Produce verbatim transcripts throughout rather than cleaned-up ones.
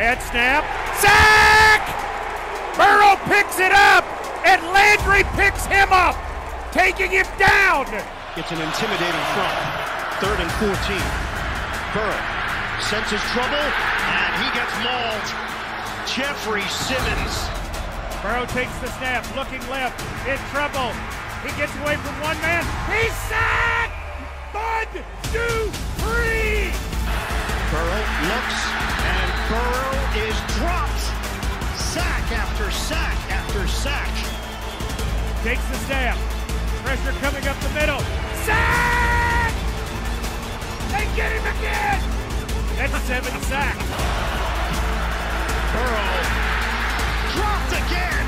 Bad snap. Sack! Burrow picks it up, and Landry picks him up, taking him down. It's an intimidating front. Third and fourteen. Burrow senses trouble, and he gets mauled. Jeffrey Simmons. Burrow takes the snap, looking left, in trouble. He gets away from one man. He's sacked! One, two, three! Burrow looks, and Burrow is dropped. Sack after sack after sack. Takes the snap. Pressure coming up the middle. Sack! They get him again! That's seven sacks. Burrow dropped again.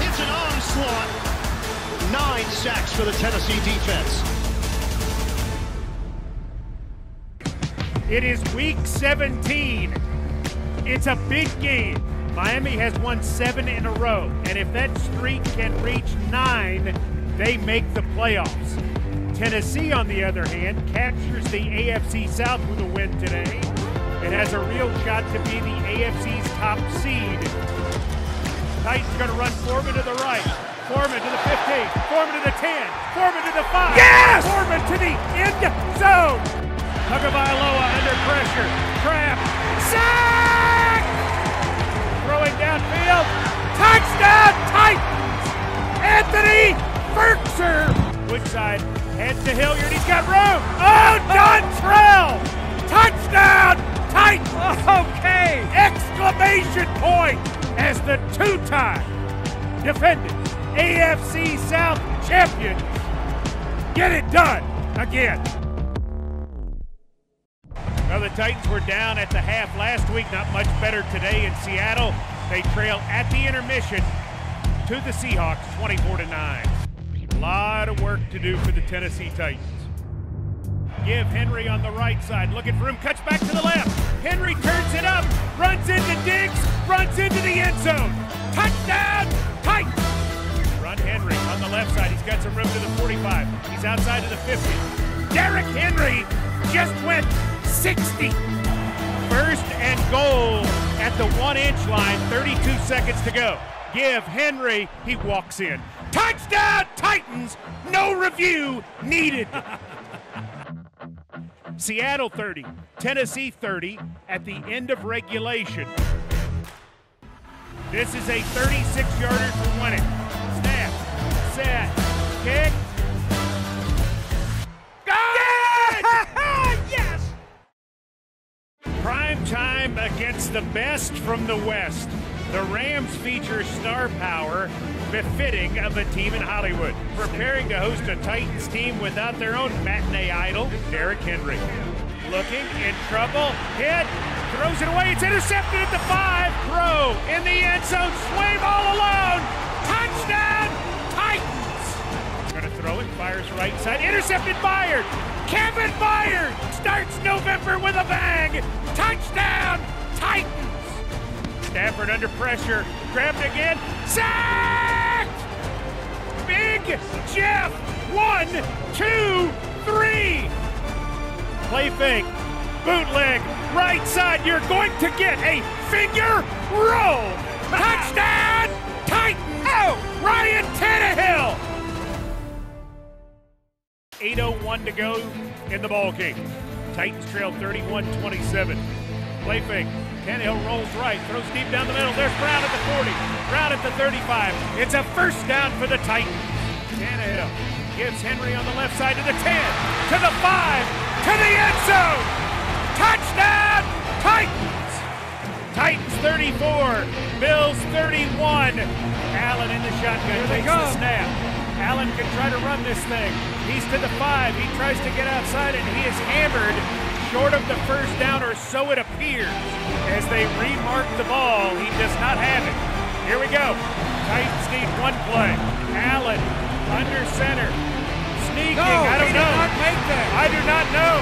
It's an onslaught. Nine sacks for the Tennessee defense. It is week seventeen. It's a big game. Miami has won seven in a row, and if that streak can reach nine, they make the playoffs. Tennessee, on the other hand, captures the A F C South with a win today and has a real shot to be the A F C's top seed. Titans going to run Foreman to the right, Foreman to the fifteen, Foreman to the ten, Foreman to the five, yes! Foreman to the end zone. Kugavailoa under pressure, trap, sack! Throwing downfield, touchdown Titans! Anthony Ferkser! Woodside heads to Hilliard, he's got room! Oh, Dontrell! Touchdown Titans! Okay! Exclamation point as the two-time defending A F C South champions get it done again. Well, the Titans were down at the half last week, not much better today in Seattle. They trail at the intermission to the Seahawks, twenty-four to nine. A lot of work to do for the Tennessee Titans. Give Henry on the right side, looking for him, cuts back to the left. Henry turns it up, runs into Diggs, runs into the end zone. Touchdown, Titans! Run Henry on the left side, he's got some room to the forty-five. He's outside to the fifty. Derrick Henry just went sixty. First and goal at the one-inch line, thirty-two seconds to go. Give Henry, he walks in. Touchdown Titans, no review needed. Seattle thirty, Tennessee thirty at the end of regulation. This is a thirty-six yarder to win it. Snap, set, kick. Prime time against the best from the West. The Rams feature star power befitting of a team in Hollywood, preparing to host a Titans team without their own matinee idol, Derrick Henry. Looking, in trouble, hit, throws it away, it's intercepted at the five, throw in the end zone, swing all alone, touchdown, Titans! Gonna throw it, fires right side, intercepted, fired! Kevin Byard starts November with a bang. Touchdown, Titans. Stafford under pressure, grabbed again, sacked! Big Jeff, one, two, three. Play fake, bootleg, right side. You're going to get a figure roll. Touchdown, Titans. Oh, Ryan Tannehill. eight oh one to go in the ballgame. Titans trail thirty-one twenty-seven. Play fake. Tannehill rolls right, throws deep down the middle. There's Brown at the forty. Brown at the thirty-five. It's a first down for the Titans. Tannehill gives Henry on the left side to the ten, to the five, to the end zone. Touchdown, Titans. Titans thirty-four, Bills thirty-one. Allen in the shotgun, takes the snap. Allen can try to run this thing. He's to the five. He tries to get outside, and he is hammered short of the first down, or so it appears. As they remark the ball, he does not have it. Here we go. Titans need one play. Allen under center. Sneaking. No, I don't know. He did not make that. I do not know.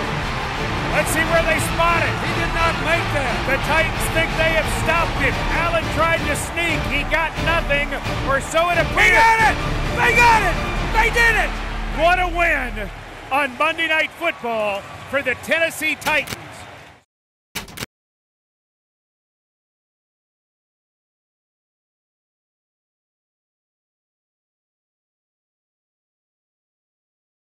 Let's see where they spot it. He did not make that. The Titans think they have stopped it. Allen tried to sneak. He got nothing, or so it appears. He got it! They got it! They did it! What a win on Monday Night Football for the Tennessee Titans.